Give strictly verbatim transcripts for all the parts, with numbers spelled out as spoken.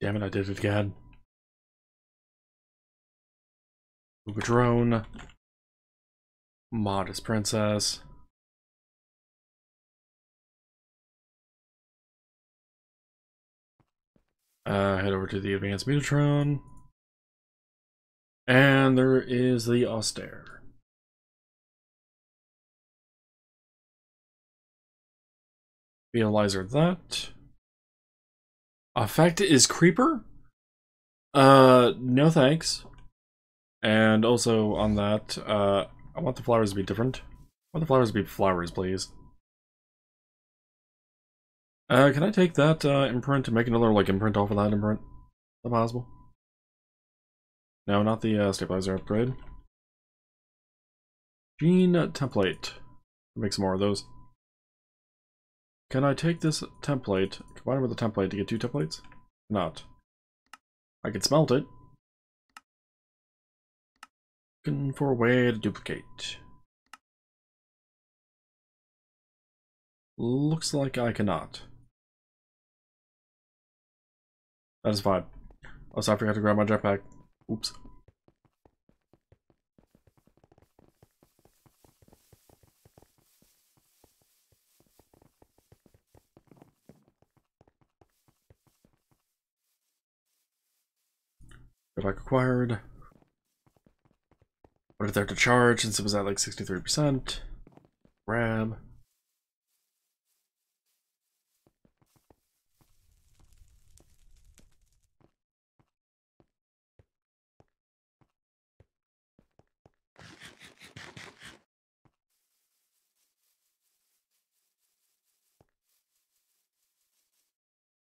Damn it, I did it again. Uba Drone. Modest Princess. Uh, head over to the Advanced Metatron. And there is the Austere. Finalizer that. Effect is creeper? Uh, no thanks. And also on that, uh, I want the flowers to be different. I want the flowers to be flowers, please. Uh, can I take that uh, imprint and make another, like, imprint off of that imprint? Is that possible? No, not the uh, stabilizer upgrade. Gene template. Make some more of those. Can I take this template, combine it with a template to get two templates? Not. I could smelt it. Looking for a way to duplicate. Looks like I cannot. That is fine. Also, I forgot to grab my jetpack. Oops. Jetpack acquired. What if they're to charge and was at like sixty-three percent? Grab.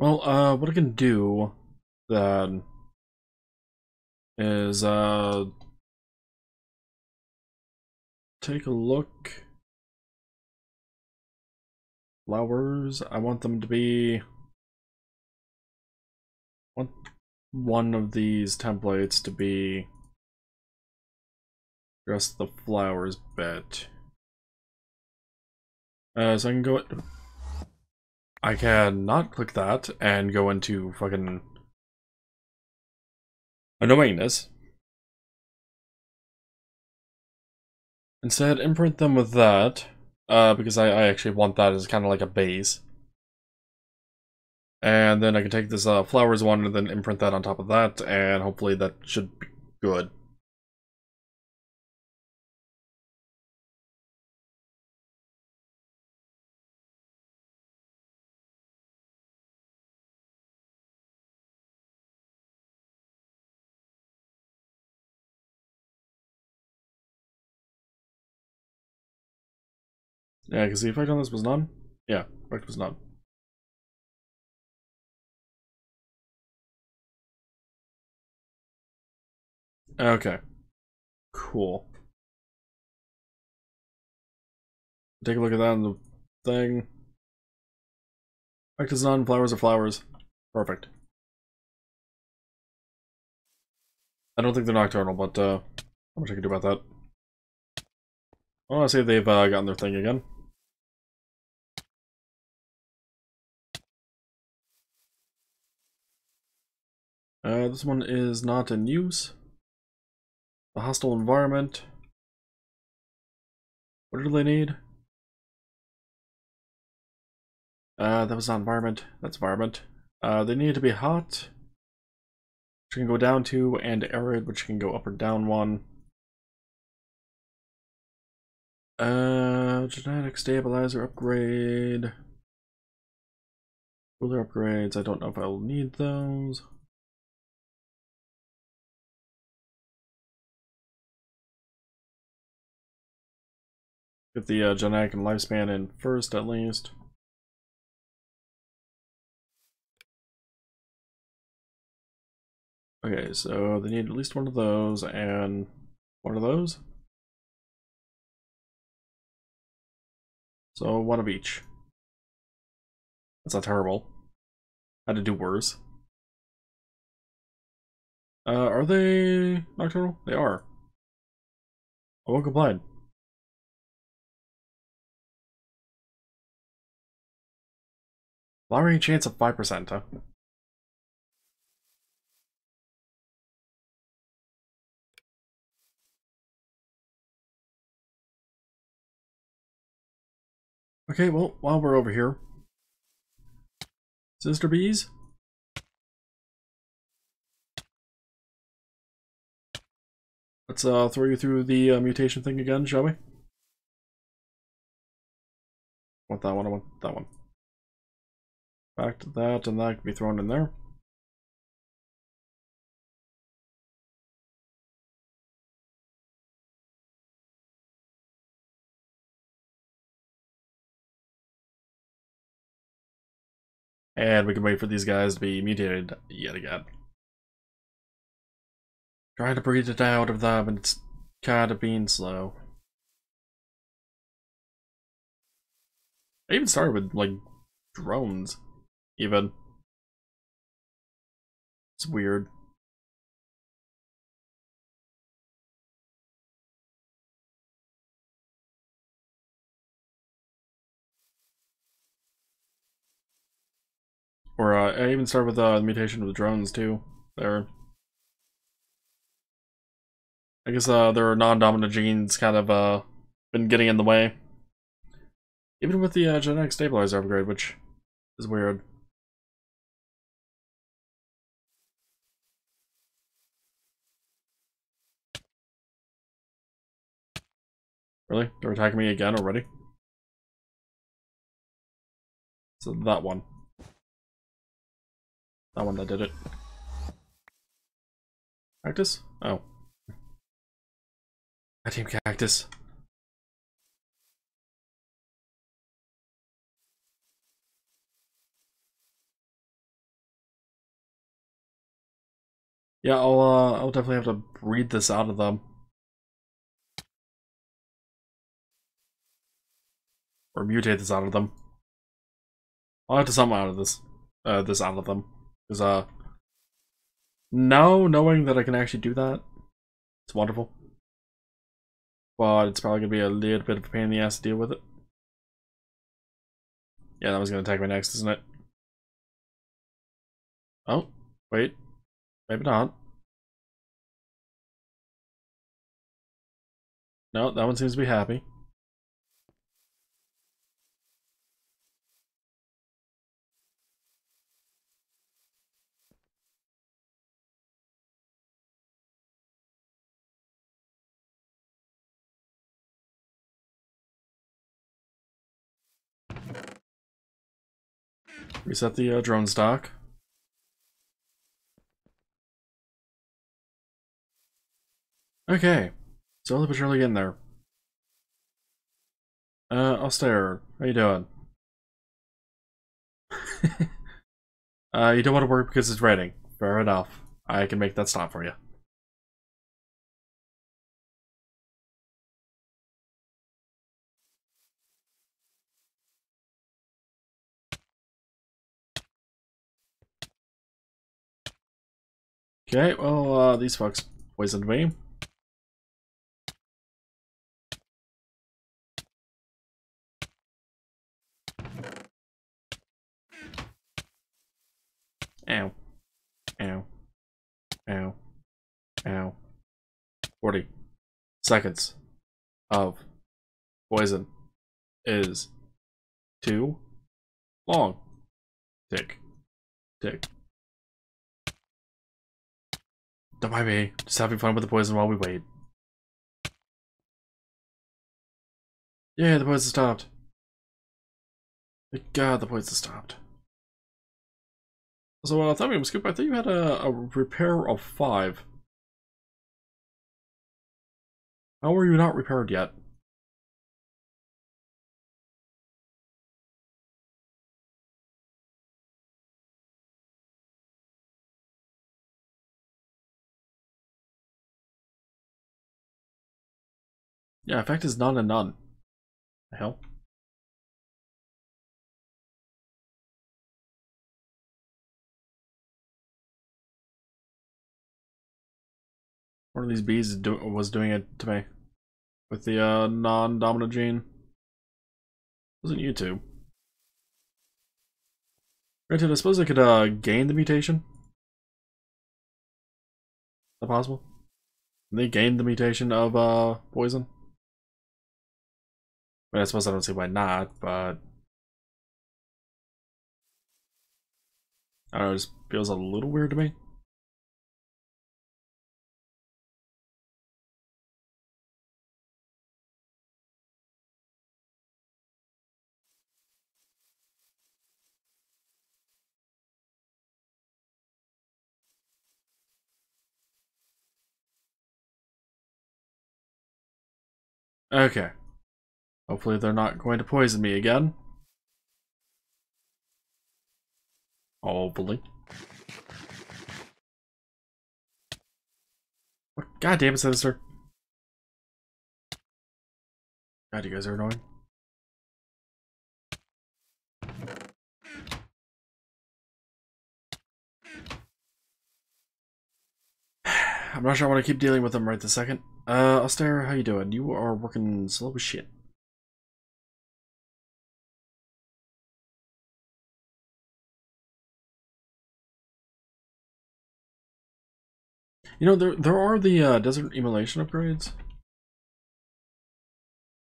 Well, uh, what I can do then is uh, take a look. Flowers. I want them to be want one of these templates to be just the flowers bit. Uh, so I can go. At I can not click that and go into fucking annoyingness. Instead, imprint them with that, uh, because I, I actually want that as kind of like a base. And then I can take this uh, flowers one and then imprint that on top of that, and hopefully that should be good. Yeah, because the effect on this was none. Yeah, effect was none. Okay. Cool. Take a look at that in the thing. Effect is none, flowers are flowers. Perfect. I don't think they're nocturnal, but uh, how much I can do about that. I want to see if they've uh, gotten their thing again. Uh, this one is not in use. The hostile environment. What do they need? Uh, that was not environment. That's environment. Uh, they need to be hot, which you can go down two, and arid, which you can go up or down one. Uh, genetic stabilizer upgrade. Cooler upgrades. I don't know if I'll need those. Get the uh, genetic and lifespan in first, at least. Okay, so they need at least one of those, and one of those. So, one of each. That's not terrible. Had to do worse. Uh, are they nocturnal? They are. I won't complain. Flowering chance of five percent, huh? Okay, well, while we're over here, Sister Bees. Let's uh, throw you through the uh, mutation thing again, shall we? I want that one, I want that one. Back to that, and that can be thrown in there. And we can wait for these guys to be mutated yet again. Trying to breathe it out of them, and it's kind of being slow. I even started with, like, drones, even. It's weird. Or, uh, I even started with uh, the mutation of the drones, too, there. I guess uh, their non-dominant genes kind of uh, been getting in the way. Even with the uh, genetic stabilizer upgrade, which is weird. Really? They're attacking me again already? So that one. That one that did it. Cactus? Oh. I team cactus. Yeah, I'll uh, I'll definitely have to breed this out of them, or mutate this out of them. I'll have to something out of this, uh, this out of them, because uh, now knowing that I can actually do that, it's wonderful. But it's probably gonna be a little bit of a pain in the ass to deal with it. Yeah, that was gonna attack me next, isn't it? Oh, wait. Maybe not. No, that one seems to be happy. Reset the uh, drone stock. Okay, so I'll put your leg in there. Uh, Alstair, how you doing? uh, you don't want to work because it's raining. Fair enough. I can make that stop for you. Okay, well, uh, these fucks poisoned me. Ow. Ow. Ow. Ow. forty seconds of poison is too long. Tick. Tick. Don't mind me, just having fun with the poison while we wait. Yeah, the poison stopped. Thank God, the poison stopped. So, uh, Thumbium, Scoop, I thought you had a, a repair of five. How are you not repaired yet? Yeah, effect is none and none. The hell? One of these bees do was doing it to me. With the uh, non-dominant gene. Wasn't you two. Granted, I suppose I could uh, gain the mutation. Is that possible? They gained the mutation of uh, poison. I suppose I don't see why not, but I don't know, it just feels a little weird to me. Okay. Hopefully they're not going to poison me again. Hopefully. God damn it, Sinister. God, you guys are annoying. I'm not sure I want to keep dealing with them right this second. Uh, Alstair, how you doing? You are working slow as shit. You know, there there are the uh, desert emulation upgrades.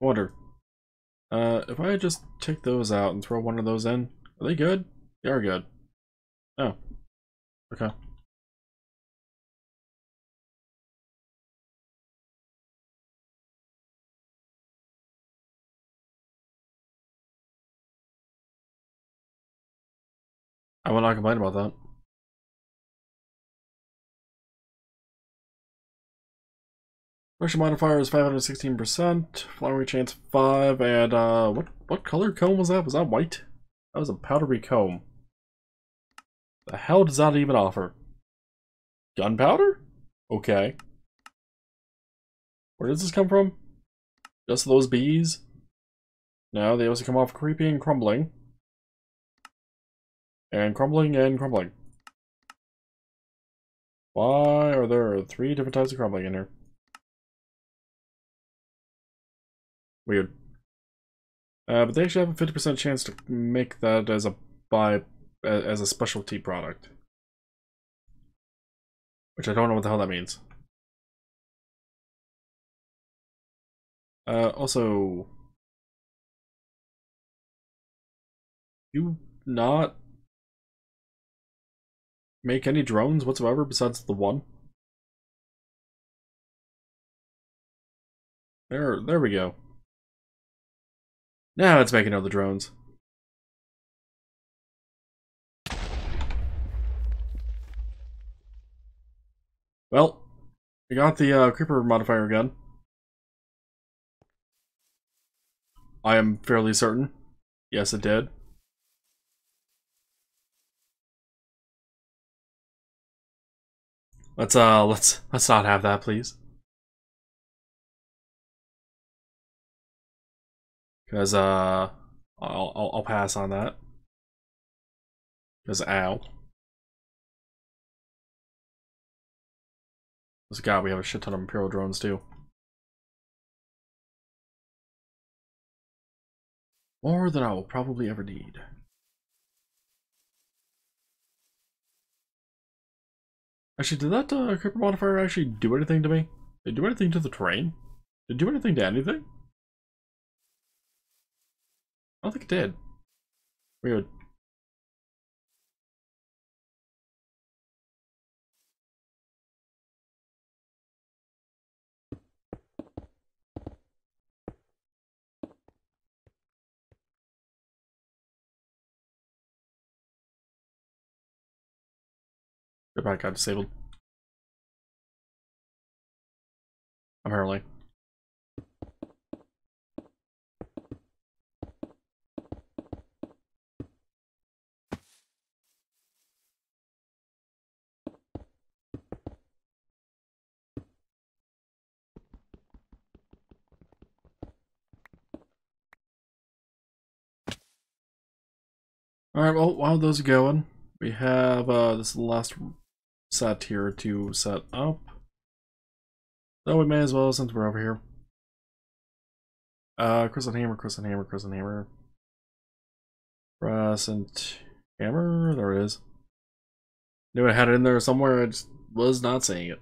I wonder. Uh, if I just take those out and throw one of those in, are they good? They are good. Oh. Okay. I will not complain about that. Pressure modifier is five hundred sixteen percent, flowering chance five, and uh, what what color comb was that? Was that white? That was a powdery comb. The hell does that even offer? Gunpowder? Okay. Where does this come from? Just those bees? No, they also come off creepy and crumbling. And crumbling and crumbling. Why are there three different types of crumbling in here? Weird. Uh, but they actually have a fifty percent chance to make that as a buy as a specialty product. Which I don't know what the hell that means. Uh, also... You not... make any drones whatsoever besides the one? There, there we go. Now let's make another drones. Well, we got the uh, creeper modifier again. I am fairly certain. Yes, it did. Let's uh let's let's not have that, please. Cause uh I'll I'll, I'll pass on that. Cause ow. Cause God, we have a shit ton of Imperial drones too. More than I will probably ever need. Actually, did that uh, creeper modifier actually do anything to me? Did it do anything to the terrain? Did it do anything to anything? I don't think it did. Weird. I got disabled. Apparently. Alright, well, while those are going, we have uh, this last set here to set up. So we may as well, since we're over here. Uh, Crescent Hammer, Crescent Hammer, Crescent Hammer. Crescent Hammer, there it is. Knew I had it in there somewhere, I just was not seeing it.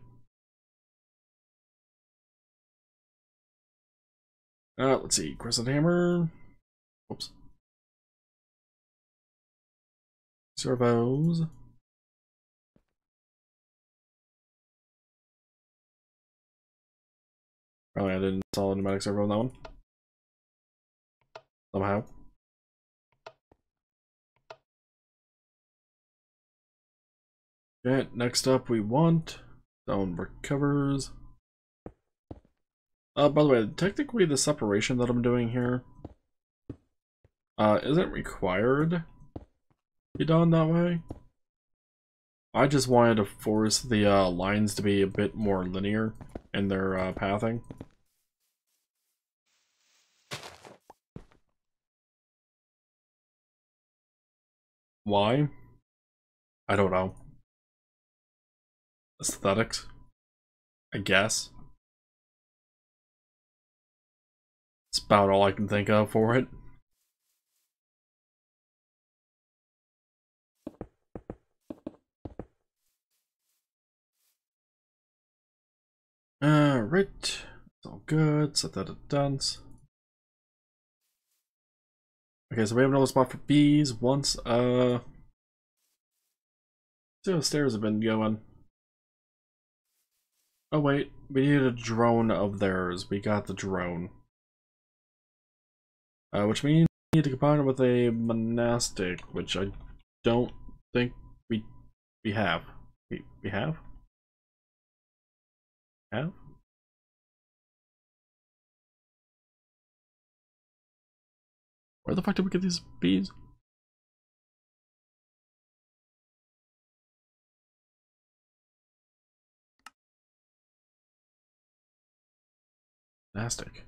Uh, let's see, Crescent Hammer. Whoops. Surbows. Oh, I didn't install a pneumatic servo on that one. Somehow. Okay, next up we want, that one recovers. Uh, by the way, technically the separation that I'm doing here uh, isn't required to be done that way. I just wanted to force the uh, lines to be a bit more linear in their uh, pathing. Why? I don't know. Aesthetics, I guess. That's about all I can think of for it. Alright, it's all good. Set that at dance. Okay, so we have another spot for bees. Once, uh. See how the stairs have been going. Oh wait, we need a drone of theirs. We got the drone. Uh, which means we need to combine it with a monastic, which I don't think we we have. We we have? Have? Where the fuck did we get these bees? Fantastic.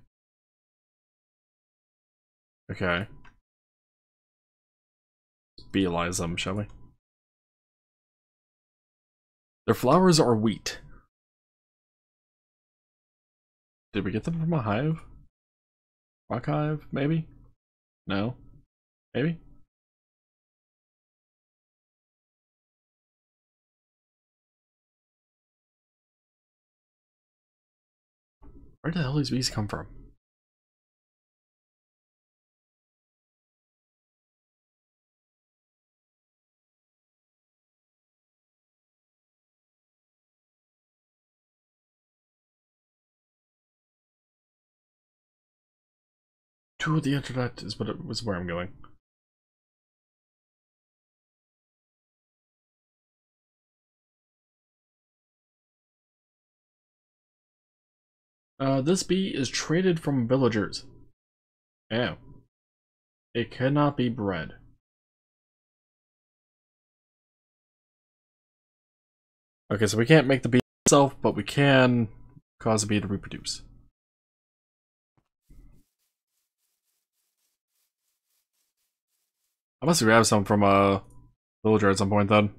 Okay. Let's beelize them, shall we? Their flowers are wheat. Did we get them from a hive? Rock hive, maybe? No? Maybe? Where the hell these bees come from? To the internet is what it was where I'm going. Uh, this bee is traded from villagers. Oh. It cannot be bred. Okay, so we can't make the bee itself, but we can cause the bee to reproduce. I must grab some from a villager at some point then.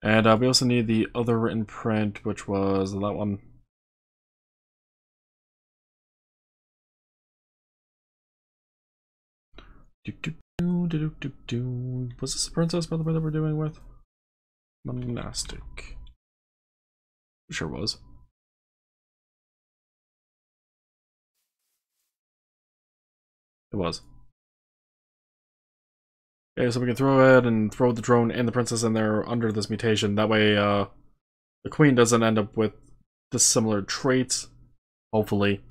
And uh, we also need the other written print, which was that one. Do, do, do, do, do, do. Was this the princess, by the way, that we're doing with? Monastic. It sure was. It was. Okay, so we can throw ahead and throw the drone and the princess in there under this mutation. That way, uh, the queen doesn't end up with dissimilar traits, hopefully.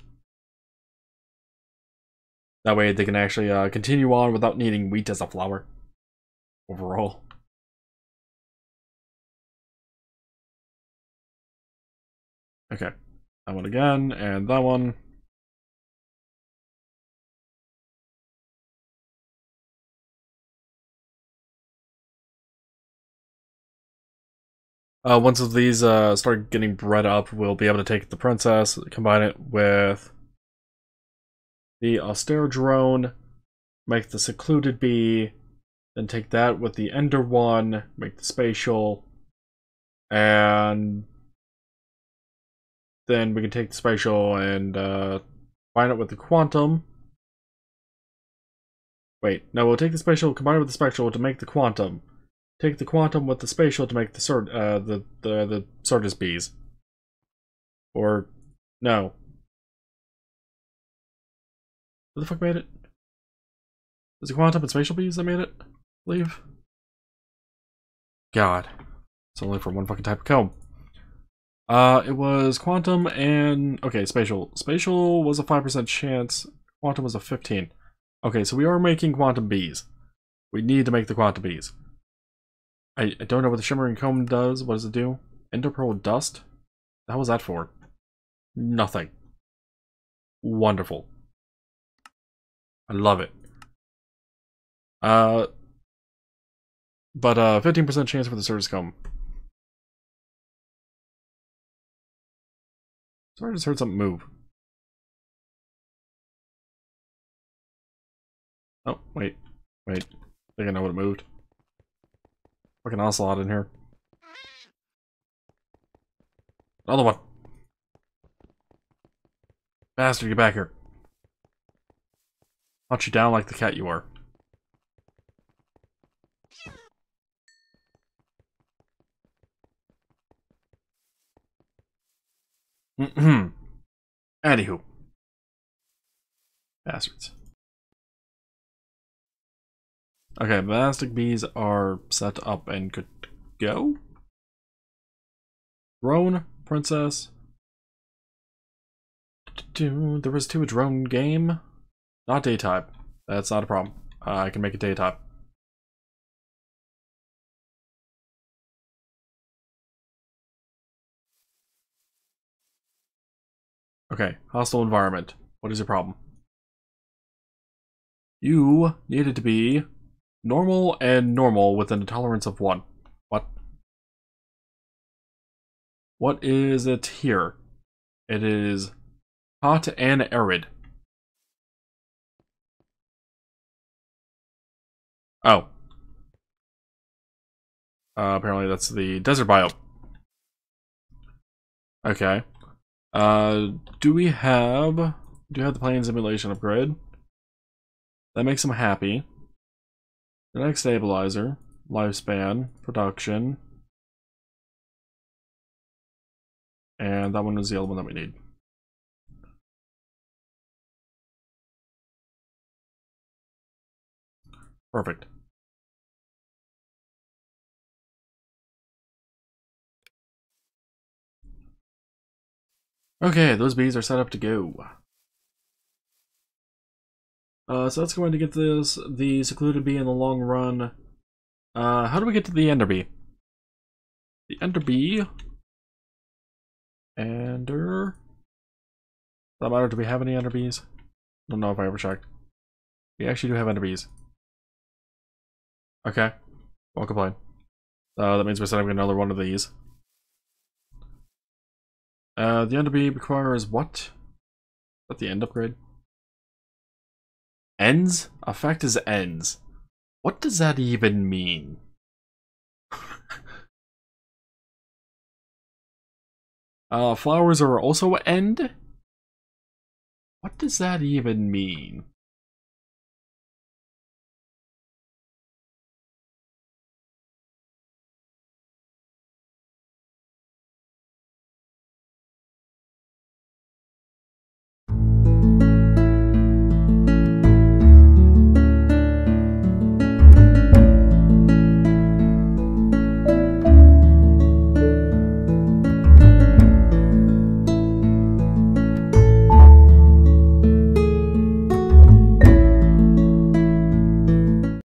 That way they can actually uh, continue on without needing wheat as a flower, overall. Okay, that one again, and that one. Uh, once of these uh, start getting bred up, we'll be able to take the princess, combine it with the austere drone, make the secluded bee, then take that with the ender one, make the spatial, and then we can take the spatial and uh, combine it with the quantum. Wait, no, we'll take the spatial, combine it with the spectral to make the quantum. Take the quantum with the spatial to make the sort uh the the the Sardis bees. Or no. Who the fuck made it? Was it quantum and spatial bees that made it? I believe. God. It's only for one fucking type of comb. Uh, it was quantum and, okay, spatial. Spatial was a five percent chance, quantum was a fifteen. Okay, so we are making quantum bees. We need to make the quantum bees. I, I don't know what the shimmering comb does. What does it do? Ender pearl dust? How was that for? Nothing. Wonderful. I love it. Uh, but uh, fifteen percent chance for the Surbows comb. Sorry, I just heard something move. Oh, wait, wait. I think I know what it moved. Fucking ocelot in here. Another one. Bastard, get back here. Punch you down like the cat you are. Mm-hmm. Anywho. Bastards. Okay, monastic bees are set up and could go. Drone princess. There was too a drone game. Not daytime. That's not a problem. Uh, I can make it daytime. Okay, hostile environment. What is your problem? You needed to be normal and normal within a tolerance of one. What? What is it here? It is hot and arid. Oh. Uh, apparently that's the desert biome. Okay. Uh, do we have, do we have the plains simulation upgrade? That makes them happy. Genetic stabilizer, lifespan, production. And that one is the other one that we need. Perfect. Okay, those bees are set up to go. Uh, so that's going to get this, the secluded bee in the long run. Uh, how do we get to the ender bee? The ender bee. Ender. Does that matter? Do we have any ender bees? I don't know if I ever checked. We actually do have ender bees. Okay. Won't complain. Uh, that means we're setting up another one of these. Uh, the ender bee requires what? Is that the end upgrade? Ends? Effect is ends. What does that even mean? uh, flowers are also end? What does that even mean?